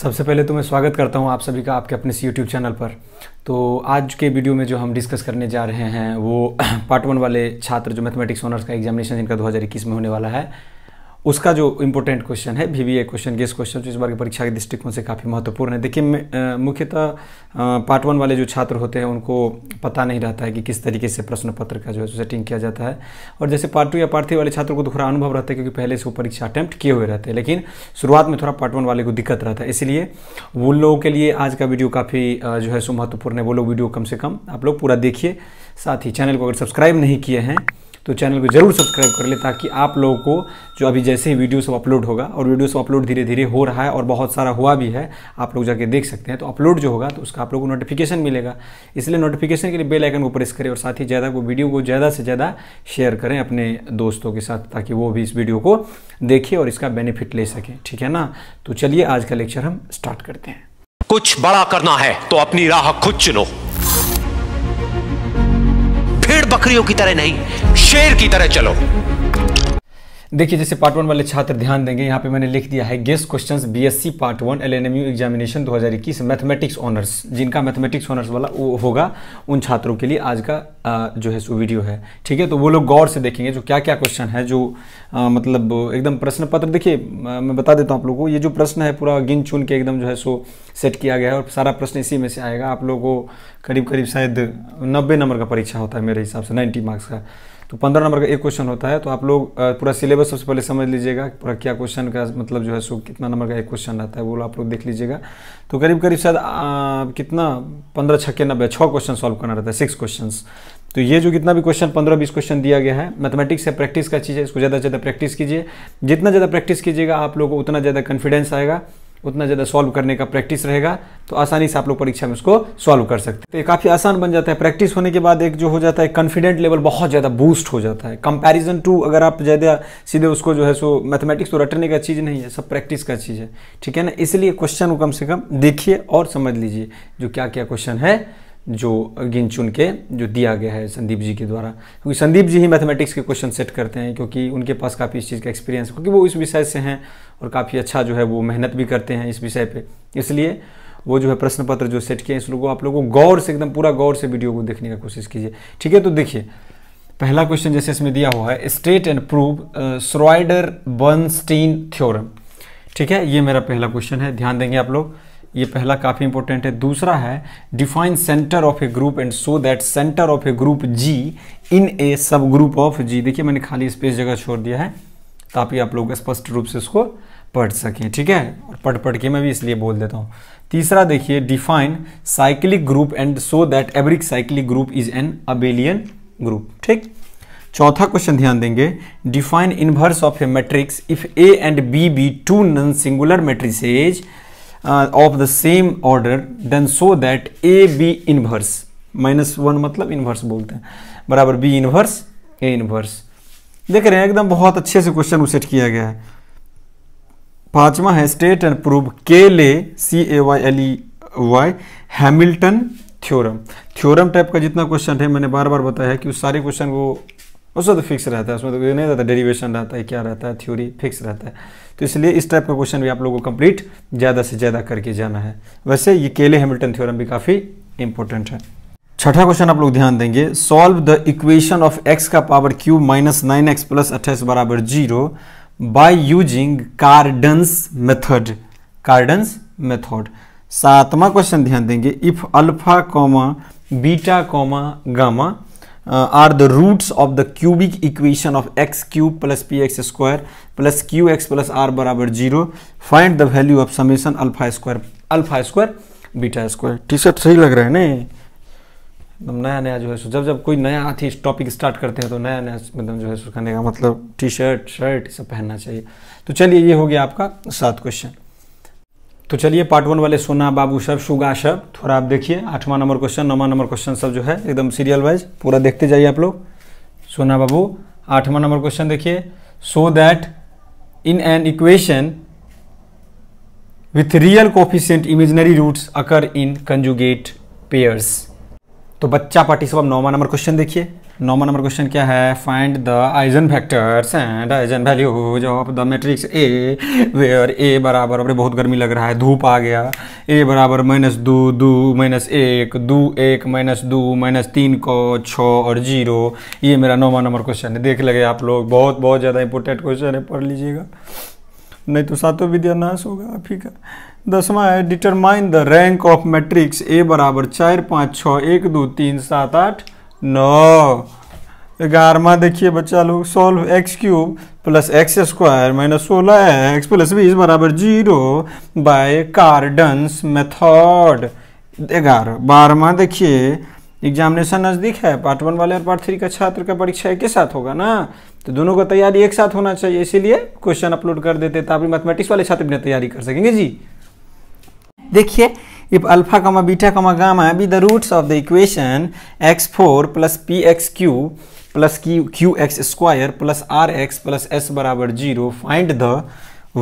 सबसे पहले तो मैं स्वागत करता हूं आप सभी का आपके अपने YouTube चैनल पर। तो आज के वीडियो में जो हम डिस्कस करने जा रहे हैं वो पार्ट 1 वाले छात्र जो मैथमेटिक्स ऑनर्स का एग्जामिनेशन जिनका 2021 में होने वाला है उसका जो इम्पोर्टेंट क्वेश्चन है VBA क्वेश्चन, गेस क्वेश्चन, जो इस बार की परीक्षा के दृष्टिकोण से काफ़ी महत्वपूर्ण है। देखिए, मुख्यतः पार्ट 1 वाले जो छात्र होते हैं उनको पता नहीं रहता है कि किस तरीके से प्रश्न पत्र का जो है सेटिंग किया जाता है, और जैसे पार्ट 2 या पार्ट 3 वाले छात्रों को थोड़ा अनुभव रहता है क्योंकि पहले से वो परीक्षा अटैम्प्ट किए हुए रहते हैं, लेकिन शुरुआत में थोड़ा पार्ट 1 वाले को दिक्कत रहता है। इसलिए वो लोगों के लिए आज का वीडियो काफ़ी जो है सो महत्वपूर्ण है। वो लोग वीडियो कम से कम आप लोग पूरा देखिए, साथ ही चैनल को अगर सब्सक्राइब नहीं किए हैं तो चैनल को जरूर सब्सक्राइब कर ले, ताकि आप लोगों को जो अभी जैसे ही वीडियो सब अपलोड होगा, और वीडियो सब अपलोड धीरे धीरे हो रहा है और बहुत सारा हुआ भी है, आप लोग जाके देख सकते हैं। तो अपलोड जो होगा तो उसका आप लोगों को नोटिफिकेशन मिलेगा, इसलिए नोटिफिकेशन के लिए बेल आइकन को प्रेस करें, और साथ ही ज़्यादा को वीडियो को ज़्यादा से ज़्यादा शेयर करें अपने दोस्तों के साथ, ताकि वो भी इस वीडियो को देखें और इसका बेनिफिट ले सकें। ठीक है ना? तो चलिए आज का लेक्चर हम स्टार्ट करते हैं। कुछ बड़ा करना है तो अपनी राह खुद चुनो, बकरियों की तरह नहीं, शेर की तरह चलो। देखिए, जैसे पार्ट 1 वाले छात्र ध्यान देंगे, यहाँ पे मैंने लिख दिया है guess questions BSc part 1 LNMU examination 2021 mathematics honours. जिनका मैथमेटिक्स ऑनर्स वाला वो होगा उन छात्रों के लिए आज का जो है सो वीडियो है। ठीक है, तो वो लोग गौर से देखेंगे जो क्या क्या क्वेश्चन है, जो मतलब एकदम प्रश्न पत्र। देखिए, मैं बता देता हूँ आप लोगों को, ये जो प्रश्न है पूरा गिन चुन के एकदम जो है सो सेट किया गया है, और सारा प्रश्न इसी में से आएगा। आप लोगों को करीब करीब शायद 90 नंबर का परीक्षा होता है मेरे हिसाब से, 90 मार्क्स का, तो 15 नंबर का एक क्वेश्चन होता है। तो आप लोग पूरा सिलेबस सबसे पहले समझ लीजिएगा, पूरा क्या क्वेश्चन का मतलब जो है सो कितना नंबर का एक क्वेश्चन रहता है वो आप लोग देख लीजिएगा। तो करीब करीब शायद कितना 15 छक्के 90 6 क्वेश्चन सॉल्व करना रहता है, 6 क्वेश्चन। तो ये जो कितना भी क्वेश्चन 15-20 क्वेश्चन दिया गया है, मैथमेटिक्स है, प्रैक्टिस का चीज़ है, इसको ज़्यादा से ज़्यादा प्रैक्टिस कीजिए। जितना ज़्यादा प्रैक्टिस कीजिएगा आप लोग को उतना ज़्यादा कॉन्फिडेंस आएगा, उतना ज़्यादा सॉल्व करने का प्रैक्टिस रहेगा, तो आसानी से आप लोग परीक्षा में उसको सॉल्व कर सकते हैं। तो ये काफ़ी आसान बन जाता है। प्रैक्टिस होने के बाद एक जो हो जाता है कॉन्फिडेंट लेवल बहुत ज़्यादा बूस्ट हो जाता है, कंपैरिजन टू अगर आप ज़्यादा सीधे उसको जो है सो मैथमेटिक्स तो रटने का चीज़ नहीं है, सब प्रैक्टिस का चीज़ है। ठीक है ना? इसलिए क्वेश्चन को कम से कम देखिए और समझ लीजिए जो क्या क्या क्वेश्चन है जो गिन चुन के जो दिया गया है संदीप जी के द्वारा, क्योंकि संदीप जी ही मैथमेटिक्स के क्वेश्चन सेट करते हैं, क्योंकि उनके पास काफ़ी इस चीज़ का एक्सपीरियंस है, क्योंकि वो इस विषय से हैं और काफ़ी अच्छा जो है वो मेहनत भी करते हैं इस विषय पे। इसलिए वो जो है प्रश्न पत्र जो सेट किए हैं, इस लोगों आप लोगों को गौर से एकदम पूरा गौर से वीडियो को देखने का कोशिश कीजिए। ठीक है, तो देखिए पहला क्वेश्चन जैसे इसमें दिया हुआ है, state and prove Schroder Bernstein theorem. ठीक है, ये मेरा पहला क्वेश्चन है, ध्यान देंगे आप लोग, ये पहला काफ़ी इंपॉर्टेंट है। दूसरा है define centre of a group and so that centre of a group G in a subgroup of G। देखिए, मैंने खाली स्पेस जगह छोड़ दिया है ताकि आप लोग स्पष्ट रूप से इसको पढ़ सकें। ठीक है, और पढ़ के मैं भी इसलिए बोल देता हूँ। तीसरा देखिए, define cyclic group and so that every cyclic group is an abelian group. ठीक, चौथा क्वेश्चन ध्यान देंगे, define inverse of a matrix if A and B be two non singular matrices of the same order then so that A B inverse -1 मतलब inverse बोलते हैं बराबर B inverse A inverse. देख रहे हैं एकदम बहुत अच्छे से क्वेश्चन को सेट किया गया है। पांचवा है state and prove Cayley-Hamilton Hamilton theorem. Theorem type का जितना क्वेश्चन है मैंने बार बार बताया कि उस सारे क्वेश्चन को उसमें तो फिक्स रहता है, उसमें तो नहीं रहता डेरिवेशन रहता है, क्या रहता है, थ्योरी फिक्स रहता है। तो इसलिए इस टाइप का क्वेश्चन भी आप लोगों को कंप्लीट ज़्यादा से ज़्यादा करके जाना है। वैसे ये Cayley-Hamilton थ्योरम भी काफ़ी इंपॉर्टेंट है। छठा क्वेश्चन आप लोग ध्यान देंगे, solve the equation of x^(q - 9x + 28 = 0 by using Cardan's method सातवां क्वेश्चन ध्यान देंगे, if α, β, γ are the roots of the cubic equation of x³ + px² + qx + r = 0 find the value of summation α² β²। T-shirt सही लग रहा है ना, एकदम नया नया जो है सो जब कोई नया टॉपिक स्टार्ट करते हैं तो नया नया एकदम जो है सो करने का मतलब टी-शर्ट शर्ट सब पहनना चाहिए। तो चलिए, ये हो गया आपका 7 क्वेश्चन। तो चलिए पार्ट 1 वाले सोना बाबू सब शुगा सब थोड़ा आप देखिए, 8वां नंबर क्वेश्चन, 9वां नंबर क्वेश्चन सब जो है एकदम सीरियल वाइज पूरा देखते जाइए आप लोग। सोना बाबू 8वां नंबर क्वेश्चन देखिए, so that in an equation with real coefficient imaginary roots occur in conjugate pairs. तो बच्चा पार्टी सब 9वां नंबर क्वेश्चन देखिए, नौवां नंबर क्वेश्चन क्या है, find the eigen factors and eigen values of the matrix A where A बराबर, अरे बहुत गर्मी लग रहा है, धूप आ गया, ए बराबर -2 2 -1 2 1 -2 -3 को 6 और 0। ये मेरा नौवां नंबर क्वेश्चन है। देख लगे आप लोग, बहुत बहुत ज़्यादा इंपॉर्टेंट क्वेश्चन है, पढ़ लीजिएगा नहीं तो सातों विद्या नाश होगा आप ही का। 10वां है determine the rank of matrix A बराबर 4 5 6 1 2 3 7 8 9। 11वां देखिए बच्चा लोग, solve x cube plus x square minus 16x plus 20 बराबर 0 बाय कार्डन्स मेथड। 12वां देखिए, एग्जामिनेशन नज़दीक है, पार्ट 1 वाले और पार्ट 3 का छात्र का परीक्षा एक साथ होगा ना, तो दोनों का तैयारी एक साथ होना चाहिए, इसीलिए क्वेश्चन अपलोड कर देते ताकि मैथमेटिक्स वाले छात्र अपनी तैयारी कर सकेंगे जी। देखिए, if alpha comma beta comma gamma be the roots of the equation x4 plus p x cube plus q x square plus r x plus s बराबर 0, find the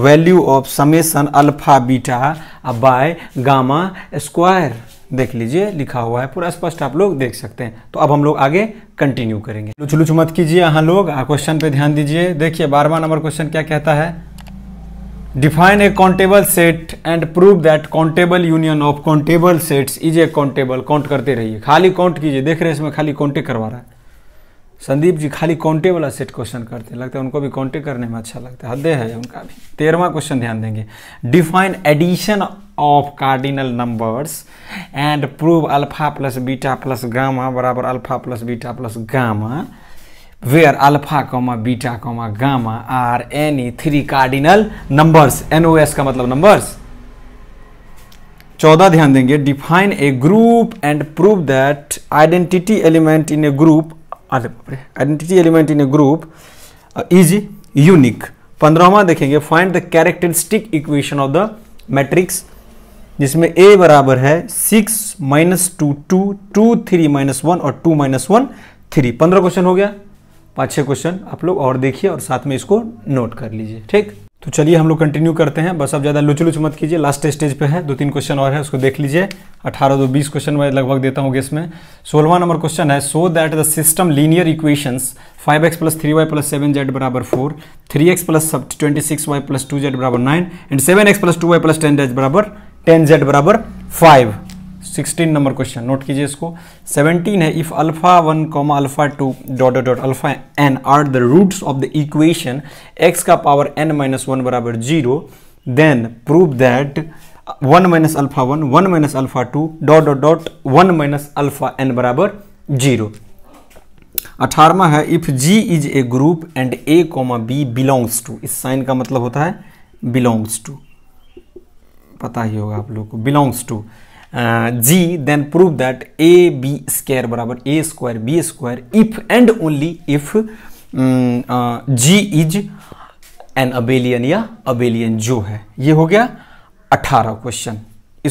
value of summation alpha beta by gamma square. देख लीजिए लिखा हुआ है, पूरा स्पष्ट आप लोग देख सकते हैं। तो अब हम लोग आगे कंटिन्यू करेंगे, लुच लुच मत कीजिए यहाँ लोग, क्वेश्चन पे ध्यान दीजिए। देखिए 12वां नंबर क्वेश्चन क्या कहता है, define a countable set and prove that countable union of countable sets is a countable. Count करते रहिए, खाली काउंट कीजिए, देख रहे हैं इसमें खाली काउंटे करवा रहा है संदीप जी, खाली काउंटे वाला सेट क्वेश्चन करते हैं, लगता है उनको भी काउंटे करने में अच्छा लगता है, हद है उनका भी। 13वां क्वेश्चन ध्यान देंगे, define addition of cardinal numbers and prove alpha plus beta plus gamma बराबर alpha plus beta plus gamma where alpha comma beta comma gamma are any 3 cardinal numbers. NOS का मतलब नंबर्स। 14 ध्यान देंगे, define a group and prove that identity element in a group is unique. 15वां देखेंगे, find the characteristic equation of the matrix जिसमें a बराबर है 6 -2 2 2 3 -1 और 2 -1 3। 15 क्वेश्चन हो गया, 5-6 क्वेश्चन आप लोग और देखिए और साथ में इसको नोट कर लीजिए, ठीक। तो चलिए हम लोग कंटिन्यू करते हैं, बस अब ज़्यादा लुच-लुच मत कीजिए, लास्ट स्टेज पे है, 2-3 क्वेश्चन और है उसको देख लीजिए। 18-20 क्वेश्चन मैं लगभग देता हूँ इसमें। 16वां नंबर क्वेश्चन है, so that the system linear equations 5x + 3y + 7z = 4, 3x + 26y + 2z = 9 and 7x + 2y + 10z = 5। 16 number question note कीजिए इसको। 17 है, if α1, α2, αn are the roots of the equation x⁻n−1 = 0, then prove that 1 - α1, 1 - α2, 1 - αn = 0। 18वां है, if G is a group and a, b belongs to, इस sign का मतलब होता है बिलोंग्स टू, पता ही होगा आप लोग को, belongs to G, then prove that a square = a square b square if and only if G is an abelian या abelian जो है। ये हो गया 18 क्वेश्चन,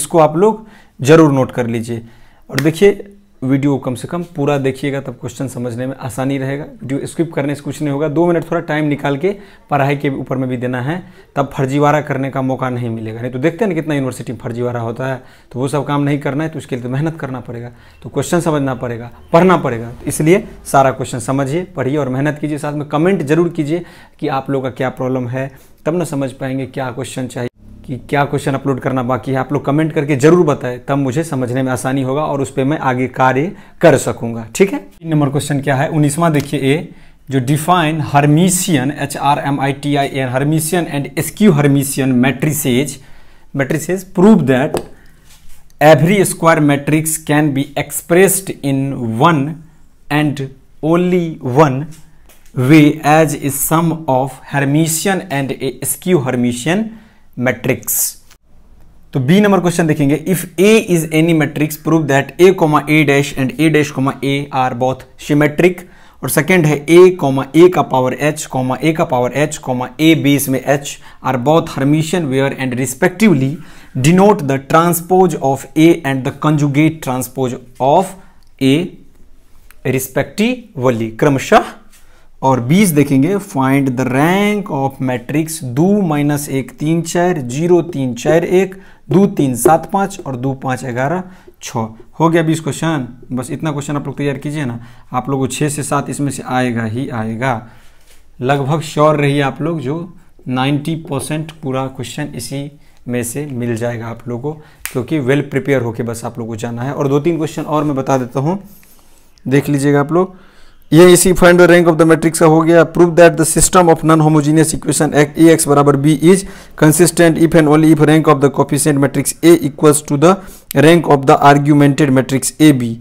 इसको आप लोग जरूर नोट कर लीजिए और देखिए वीडियो कम से कम पूरा देखिएगा तब क्वेश्चन समझने में आसानी रहेगा, वीडियो स्किप करने से कुछ नहीं होगा। 2 मिनट थोड़ा टाइम निकाल के पढ़ाई के ऊपर में भी देना है, तब फर्जीवाड़ा करने का मौका नहीं मिलेगा, नहीं तो देखते हैं ना कितना यूनिवर्सिटी में फर्जीवाड़ा होता है, तो वो सब काम नहीं करना है, तो उसके लिए तो मेहनत करना पड़ेगा, तो क्वेश्चन समझना पड़ेगा, पढ़ना पड़ेगा, तो इसलिए सारा क्वेश्चन समझिए, पढ़िए और मेहनत कीजिए। साथ में कमेंट जरूर कीजिए कि आप लोगों का क्या प्रॉब्लम है, तब ना समझ पाएंगे क्या क्वेश्चन चाहिए, कि क्या क्वेश्चन अपलोड करना बाकी है। आप लोग कमेंट करके जरूर बताएं, तब मुझे समझने में आसानी होगा और उस पर मैं आगे कार्य कर सकूंगा, ठीक है। 3 नंबर क्वेश्चन क्या है, 19वां देखिए, ए जो define Hermitian HRMITIAN Hermitian and skew Hermitian matrices, prove that every square matrix can be expressed in 1 and only 1 way as a sum of Hermitian and a skew Hermitian matrix. तो B number question देखेंगे, if A is any matrix prove that a, a' and a', are both symmetric. और second है a, a का power h, a base में h are both Hermitian where and respectively denote the transpose of a and the conjugate transpose of a respectively क्रमशः। और 20 देखेंगे, find the rank of matrix दो minus 1 3 4 0 3 4 1 2 3 7 5 और 2 5 11 6। हो गया 20 question. बस इतना क्वेश्चन आप लोग तैयार कीजिए ना, आप लोगों को 6 से 7 इसमें से आएगा ही आएगा। लगभग श्योर रहिए आप लोग, जो 90% पूरा क्वेश्चन इसी में से मिल जाएगा आप लोगों को, क्योंकि वेल प्रिपेयर होके बस आप लोगों को जाना है। और 2-3 क्वेश्चन और मैं बता देता हूँ, देख लीजिएगा आप लोग। ये इसी find the rank of the matrix का हो गया। Prove that the system of non homogeneous equation A X बराबर B is consistent if and only if rank of the coefficient matrix A equals to the rank of the augmented matrix A B.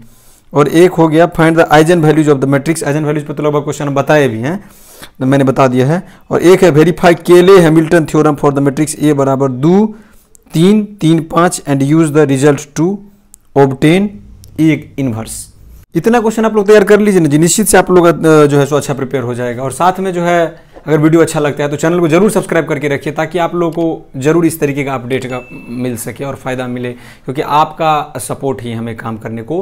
और एक हो गया find the eigen values of the matrix. Eigen values पर तो लगभग question बताए भी हैं, मैंने बता दिया है। और एक है verify Cayley Hamilton theorem for the matrix A बराबर 2 3 3 5 and use the result to obtain एक इनवर्स। इतना क्वेश्चन आप लोग तैयार कर लीजिए ना जी, निश्चित से आप लोग जो है सो अच्छा प्रिपेयर हो जाएगा। और साथ में जो है अगर वीडियो अच्छा लगता है तो चैनल को जरूर सब्सक्राइब करके रखिए, ताकि आप लोगों को जरूर इस तरीके का अपडेट का मिल सके और फ़ायदा मिले, क्योंकि आपका सपोर्ट ही हमें काम करने को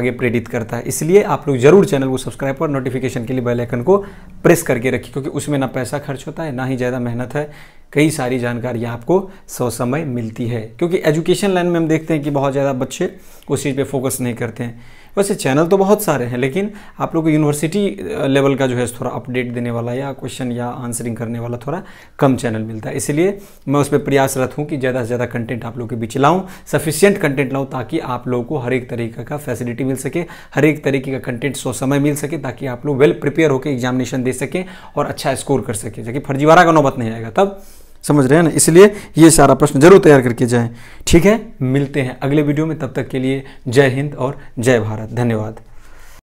आगे प्रेरित करता है। इसलिए आप लोग जरूर चैनल को सब्सक्राइब और नोटिफिकेशन के लिए बेल आइकन को प्रेस करके रखिए, क्योंकि उसमें ना पैसा खर्च होता है ना ही ज़्यादा मेहनत है। कई सारी जानकारियाँ आपको ससमय मिलती है, क्योंकि एजुकेशन लाइन में हम देखते हैं कि बहुत ज़्यादा बच्चे उस चीज़ पर फोकस नहीं करते हैं। वैसे चैनल तो बहुत सारे हैं, लेकिन आप लोग को यूनिवर्सिटी लेवल का जो है थोड़ा अपडेट देने वाला या क्वेश्चन या आंसरिंग करने वाला थोड़ा कम चैनल मिलता है। इसलिए मैं उस पर प्रयासरत हूँ कि ज़्यादा से ज़्यादा कंटेंट आप लोग के बीच लाऊँ, सफिशियंट कंटेंट लाऊँ, ताकि आप लोगों को हर एक तरीके का फैसिलिटी मिल सके, हर एक तरीके का कंटेंट समय मिल सके, ताकि आप लोग वेल प्रिपेयर होकर एग्जामिनेशन दे सकें और अच्छा स्कोर कर सकें, ताकि फर्जीवाड़ा का नौबत नहीं आएगा। तब समझ रहे हैं ना, इसलिए ये सारा प्रश्न जरूर तैयार करके जाएं। ठीक है, मिलते हैं अगले वीडियो में, तब तक के लिए जय हिंद और जय भारत। धन्यवाद।